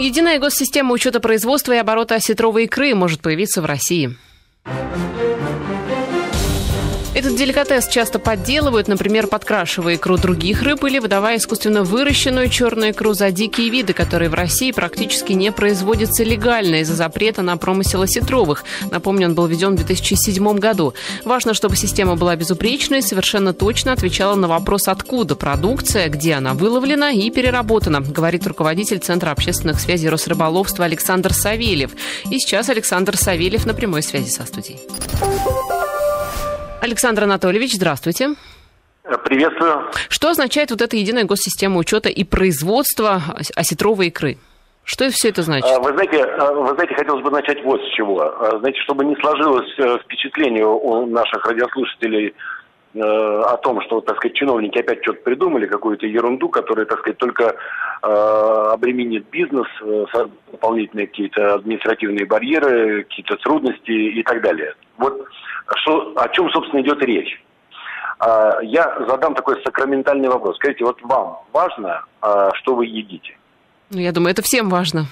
Единая госсистема учета производства и оборота осетровой икры может появиться в России. Этот деликатес часто подделывают, например, подкрашивая икру других рыб или выдавая искусственно выращенную черную икру за дикие виды, которые в России практически не производятся легально из-за запрета на промысел осетровых. Напомню, он был введен в 2007 году. Важно, чтобы система была безупречной и совершенно точно отвечала на вопрос, откуда продукция, где она выловлена и переработана, говорит руководитель Центра общественных связей Росрыболовства Александр Савельев. И сейчас Александр Савельев на прямой связи со студией. Александр Анатольевич, здравствуйте. Приветствую. Что означает вот эта единая госсистема учета и производства осетровой икры? Что все это значит? Вы знаете, хотелось бы начать вот с чего. Знаете, чтобы не сложилось впечатление у наших радиослушателей о том, что, так сказать, чиновники опять что-то придумали, какую-то ерунду, которая, так сказать, только обременит бизнес, дополнительные какие-то административные барьеры, какие-то трудности и так далее. Вот о чем, собственно, идет речь. Я задам такой сакраментальный вопрос. Скажите, вот вам важно, что вы едите? Я думаю, это всем важно.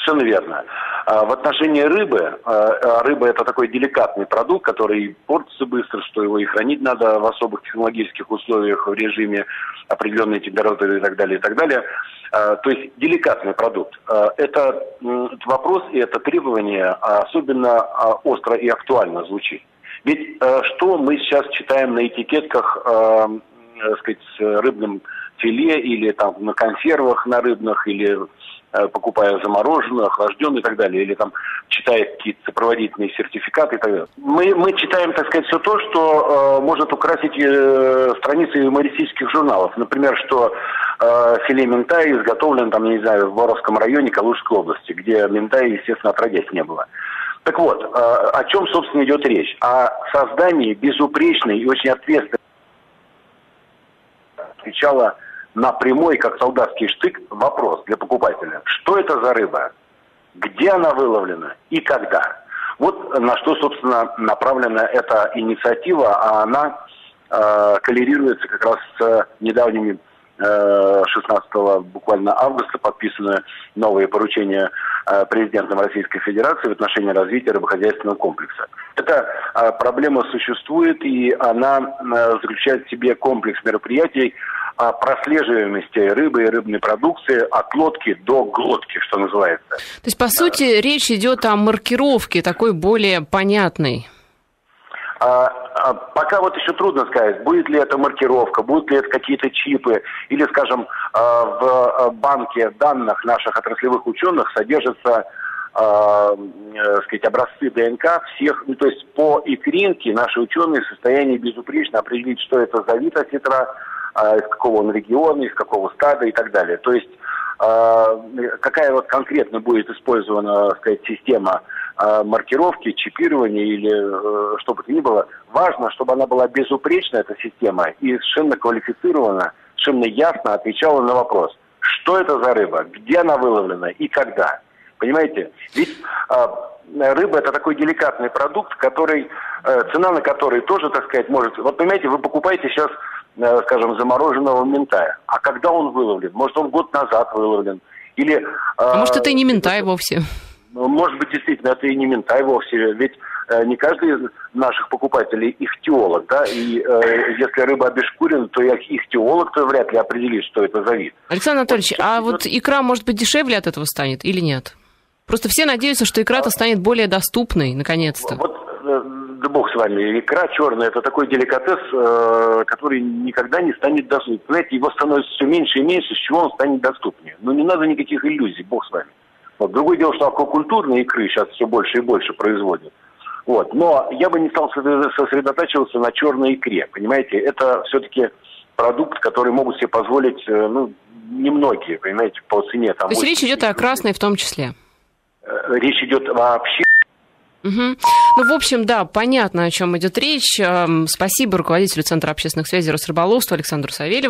Совершенно верно. В отношении рыбы, рыба — это такой деликатный продукт, который портится быстро, что его и хранить надо в особых технологических условиях, в режиме определенной температуры и так далее, и так далее. То есть деликатный продукт. Это вопрос и это требование особенно остро и актуально звучит. Ведь что мы сейчас читаем на этикетках, так сказать, с рыбным филе или там на консервах на рыбных, или покупая замороженную, охлажденную и так далее, или там читая какие-то сопроводительные сертификаты и так далее. Мы читаем, так сказать, все то, что может украсить страницы юмористических журналов. Например, что филе минтай изготовлен, там, я не знаю, в Боровском районе Калужской области, где минтай, естественно, отродясь не было. Так вот, о чем, собственно, идет речь? О создании безупречной и очень ответственной отвечала на прямой, как солдатский штык, вопрос для покупателя. Что это за рыба? Где она выловлена? И когда? Вот на что, собственно, направлена эта инициатива, а она коллерируется как раз с недавними 16-го, буквально августа, подписаны новые поручения президентом Российской Федерации в отношении развития рыбохозяйственного комплекса. Эта проблема существует, и она заключает в себе комплекс мероприятий о прослеживаемости рыбы и рыбной продукции от лодки до глотки, что называется. То есть, по сути, речь идет о маркировке, такой более понятной. Пока вот еще трудно сказать, будет ли это маркировка, будут ли это какие-то чипы, или, скажем, в банке данных наших отраслевых ученых содержатся, так сказать, образцы ДНК всех, ну, то есть по икринке наши ученые в состоянии безупречно определить, что это за вид осетра, из какого он региона, из какого стада и так далее. То есть какая вот конкретно будет использована, так сказать, система маркировки, чипирования или что бы то ни было. Важно, чтобы она была безупречна, эта система, и совершенно квалифицирована, совершенно ясно отвечала на вопрос, что это за рыба, где она выловлена и когда. Понимаете? Ведь рыба – это такой деликатный продукт, который, цена на который тоже, так сказать, может... Вот, понимаете, вы покупаете сейчас, скажем, замороженного минтая. А когда он выловлен? Может, он год назад выловлен? Или, а может, это и не минтай вовсе? Может быть, действительно, это и не минтай вовсе, ведь не каждый из наших покупателей ихтиолог, да, и если рыба обешкурена, то ихтиолог то вряд ли определит, что это за вид. Александр Анатольевич, вот, а вот икра, может быть, дешевле от этого станет или нет? Просто все надеются, что икра-то станет более доступной, наконец-то. Вот, да бог с вами, икра черная, это такой деликатес, который никогда не станет доступным. Понимаете, его становится все меньше и меньше, с чего он станет доступнее. Но не надо никаких иллюзий, бог с вами. Вот. Другое дело, что аквакультурные икры сейчас все больше и больше производят. Вот. Но я бы не стал сосредотачиваться на черной икре. Понимаете, это все-таки продукт, который могут себе позволить, ну, немногие, понимаете, по цене. Там, то есть речь идет о красной в том числе? Речь идет вообще... Угу. Ну, в общем, да, понятно, о чем идет речь. Спасибо руководителю Центра общественных связей Росрыболовства Александру Савельеву.